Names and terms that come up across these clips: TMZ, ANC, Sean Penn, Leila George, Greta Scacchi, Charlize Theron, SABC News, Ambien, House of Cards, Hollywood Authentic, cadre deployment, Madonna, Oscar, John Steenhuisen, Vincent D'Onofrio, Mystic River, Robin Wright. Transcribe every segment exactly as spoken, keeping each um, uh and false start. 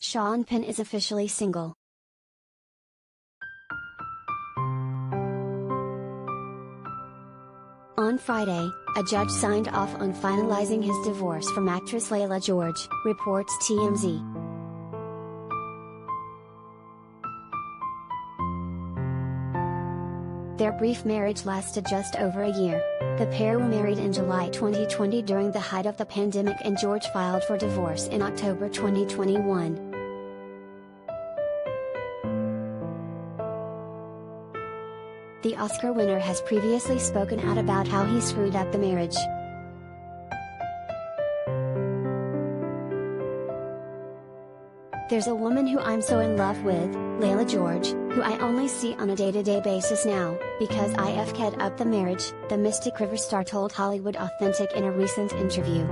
Sean Penn is officially single. On Friday, a judge signed off on finalizing his divorce from actress Leila George, reports T M Z. Their brief marriage lasted just over a year. The pair were married in July twenty twenty during the height of the pandemic, and George filed for divorce in October twenty twenty-one. The Oscar winner has previously spoken out about how he screwed up the marriage. "There's a woman who I'm so in love with, Leila George, who I only see on a day-to-day basis now, because I effed up the marriage," the Mystic River star told Hollywood Authentic in a recent interview.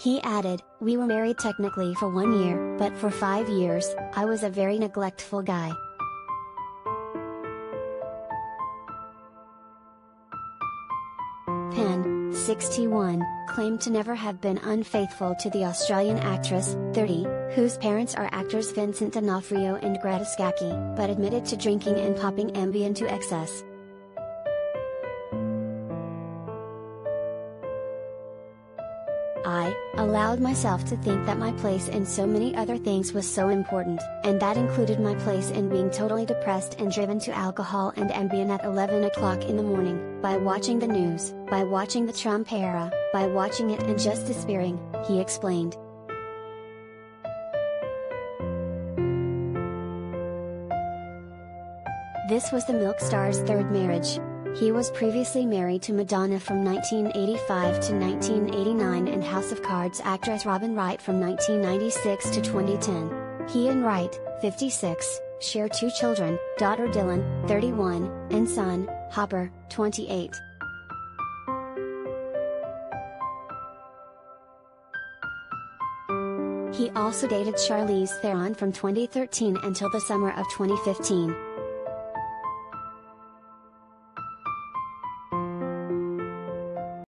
He added, "We were married technically for one year, but for five years, I was a very neglectful guy. Penn, sixty-one, claimed to never have been unfaithful to the Australian actress, thirty, whose parents are actors Vincent D'Onofrio and Greta Scacchi, but admitted to drinking and popping Ambien to excess. "I allowed myself to think that my place in so many other things was so important, and that included my place in being totally depressed and driven to alcohol and Ambien at eleven o'clock in the morning, by watching the news, by watching the Trump era, by watching it and just despairing," he explained. This was the milk star's third marriage. He was previously married to Madonna from nineteen eighty-five to nineteen eighty-nine and House of Cards actress Robin Wright from nineteen ninety-six to twenty ten. He and Wright, fifty-six, share two children, daughter Dylan, thirty-one, and son, Hopper, twenty-eight. He also dated Charlize Theron from twenty thirteen until the summer of twenty fifteen.